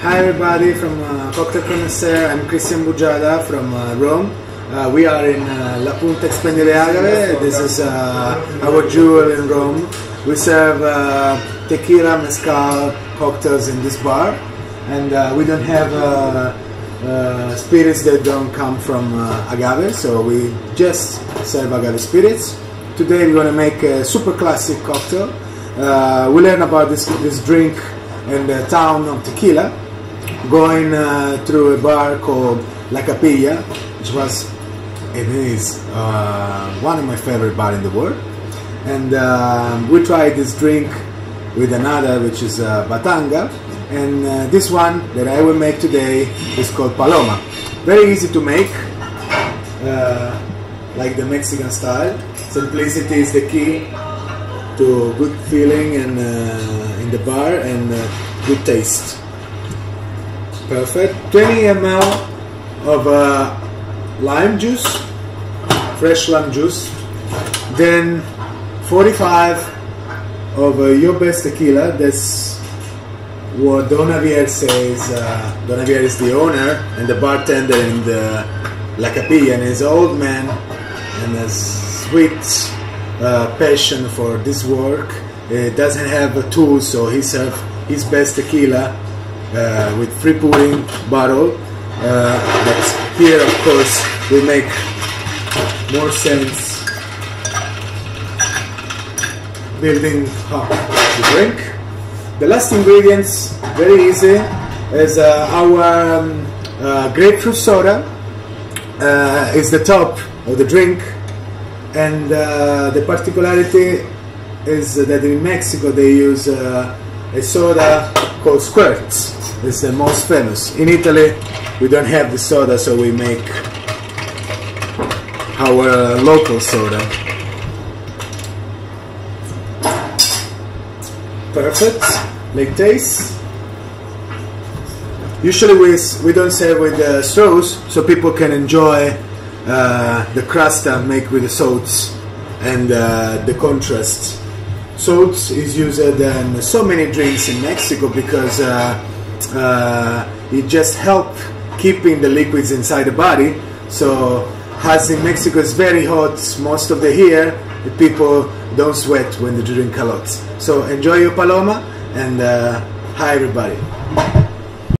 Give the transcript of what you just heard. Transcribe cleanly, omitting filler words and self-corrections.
Hi everybody from Cocktail Connoisseur. I'm Cristian Bugiada from Rome. We are in La Punta Expendere Agave. This is our jewel in Rome. We serve tequila, mezcal, cocktails in this bar, and we don't have spirits that don't come from agave, so we just serve agave spirits. Today we're going to make a super classic cocktail. We learn about this drink in the town of Tequila, going through a bar called La Capilla, which was and is one of my favorite bars in the world. And we tried this drink with another, which is Batanga, and this one that I will make today is called Paloma. Very easy to make, like the Mexican style. Simplicity is the key to good feeling and in the bar and good taste. Perfect. 20 ml of lime juice, fresh lime juice. Then 45 of your best tequila. That's what Don Javier says. Don Javier is the owner and the bartender in the La Capilla, and he's an old man and a sweet passion for this work. It doesn't have a tool, so he serves his best tequila with free pouring bottle. But here, of course, will make more sense building up the drink. The last ingredients, very easy, is our grapefruit soda. Is the top of the drink, and the particularity is that in Mexico they use a soda called Squirts. It's the most famous. In Italy we don't have the soda, so we make our local soda. Perfect. Like taste. Usually we don't serve with the sauce, so people can enjoy the crust I make with the sauce and the contrast. Salt is used in so many drinks in Mexico because it just helps keeping the liquids inside the body. So as in Mexico it's very hot most of the year, the people don't sweat when they drink a lot. So enjoy your Paloma, and hi everybody.